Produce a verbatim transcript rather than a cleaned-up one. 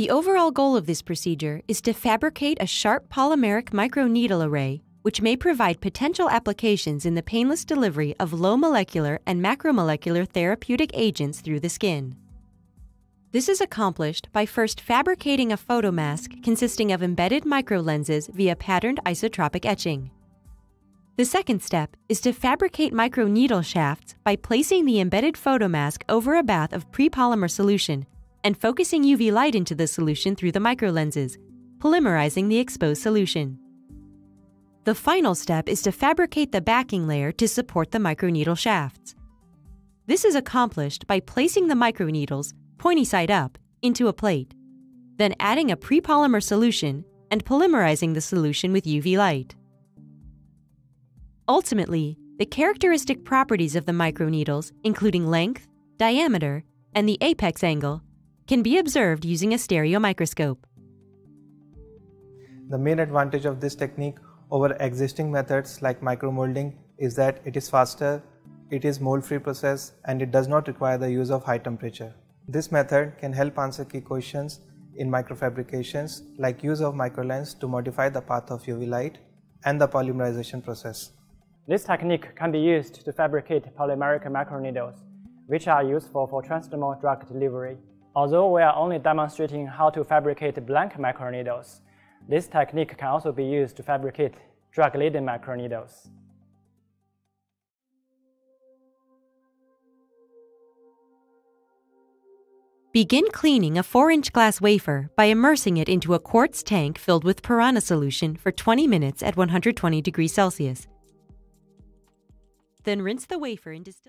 The overall goal of this procedure is to fabricate a sharp polymeric microneedle array, which may provide potential applications in the painless delivery of low molecular and macromolecular therapeutic agents through the skin. This is accomplished by first fabricating a photomask consisting of embedded microlenses via patterned isotropic etching. The second step is to fabricate microneedle shafts by placing the embedded photomask over a bath of pre-polymer solution and focusing U V light into the solution through the microlenses, polymerizing the exposed solution. The final step is to fabricate the backing layer to support the microneedle shafts. This is accomplished by placing the microneedles, pointy side up, into a plate, then adding a pre-polymer solution and polymerizing the solution with U V light. Ultimately, the characteristic properties of the microneedles, including length, diameter, and the apex angle, can be observed using a stereo microscope. The main advantage of this technique over existing methods like micro molding is that it is faster, it is mold-free process, and it does not require the use of high temperature. This method can help answer key questions in microfabrications like use of microlens to modify the path of U V light and the polymerization process. This technique can be used to fabricate polymeric microneedles, which are useful for transdermal drug delivery. Although we are only demonstrating how to fabricate blank microneedles, this technique can also be used to fabricate drug-laden microneedles. Begin cleaning a four inch glass wafer by immersing it into a quartz tank filled with piranha solution for twenty minutes at one hundred twenty degrees Celsius. Then rinse the wafer and distill.